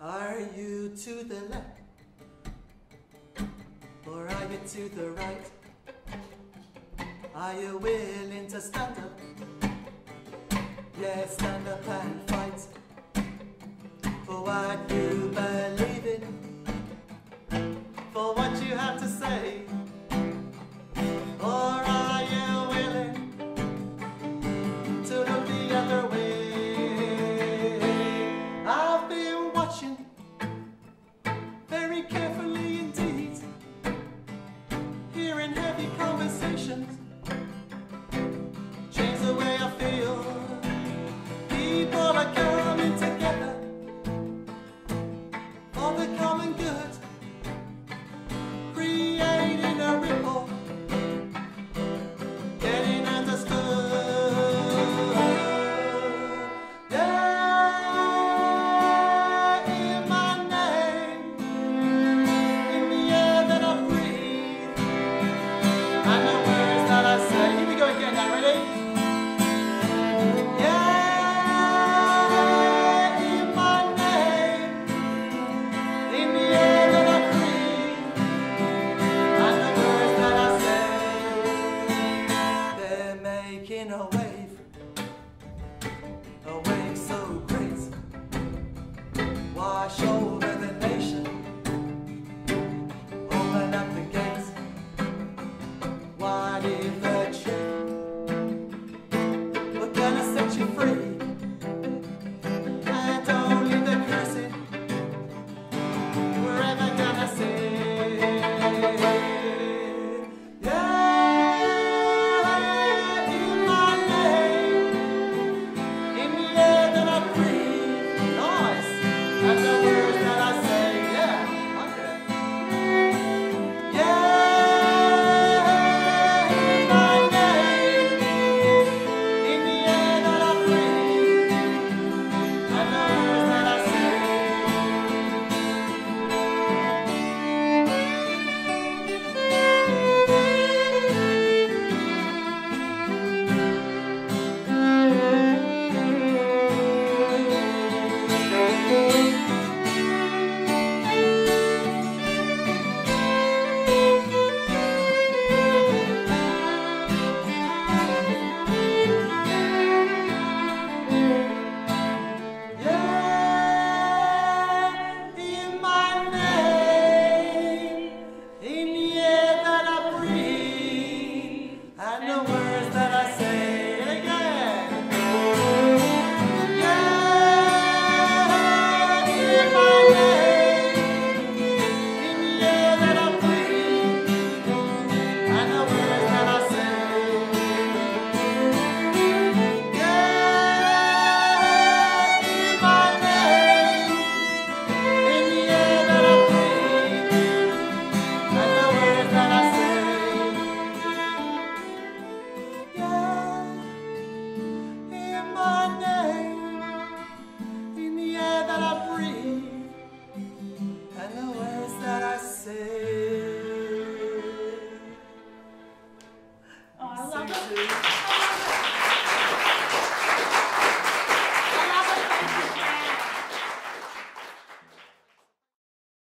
Are you to the left? Or are you to the right? Are you willing to stand up? Yeah, stand up and fight for what you believe in, for what you have to say. Or are you willing to look the other way? I've been watching very carefully indeed, hearing heavy conversations. A wave so great, wash over.